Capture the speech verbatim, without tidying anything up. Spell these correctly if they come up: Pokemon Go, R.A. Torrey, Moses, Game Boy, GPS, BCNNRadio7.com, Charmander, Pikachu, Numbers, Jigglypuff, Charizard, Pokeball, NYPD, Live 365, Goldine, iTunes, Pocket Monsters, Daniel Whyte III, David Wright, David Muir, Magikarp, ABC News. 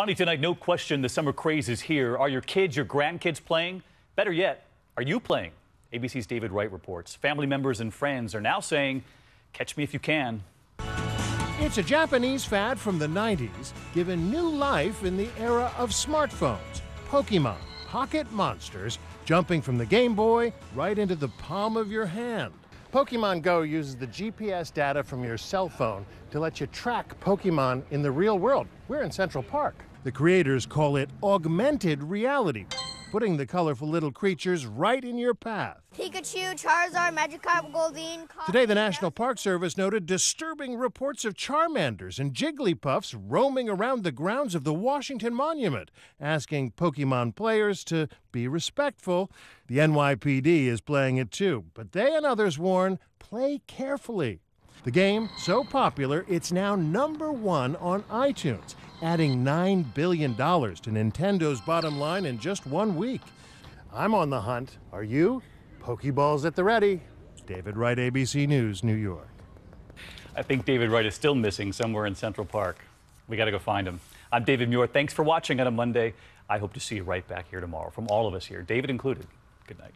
Money tonight, no question, the summer craze is here. Are your kids, your grandkids playing? Better yet, are you playing? A B C's David Wright reports. Family members and friends are now saying, catch me if you can. It's a Japanese fad from the nineties, given new life in the era of smartphones, Pokemon, pocket monsters, jumping from the Game Boy right into the palm of your hand. Pokemon Go uses the G P S data from your cell phone to let you track Pokemon in the real world. We're in Central Park. The creators call it augmented reality, putting the colorful little creatures right in your path. Pikachu, Charizard, Magikarp, Goldine. Today, the National Park Service noted disturbing reports of Charmanders and Jigglypuffs roaming around the grounds of the Washington Monument, asking Pokemon players to be respectful. The N Y P D is playing it too, but they and others warn, play carefully. The game, so popular, it's now number one on iTunes, adding nine billion dollars to Nintendo's bottom line in just one week. I'm on the hunt. Are you? Pokeballs at the ready. David Wright, A B C News, New York. I think David Wright is still missing somewhere in Central Park. We got to go find him. I'm David Muir. Thanks for watching on a Monday. I hope to see you right back here tomorrow. From all of us here, David included, good night.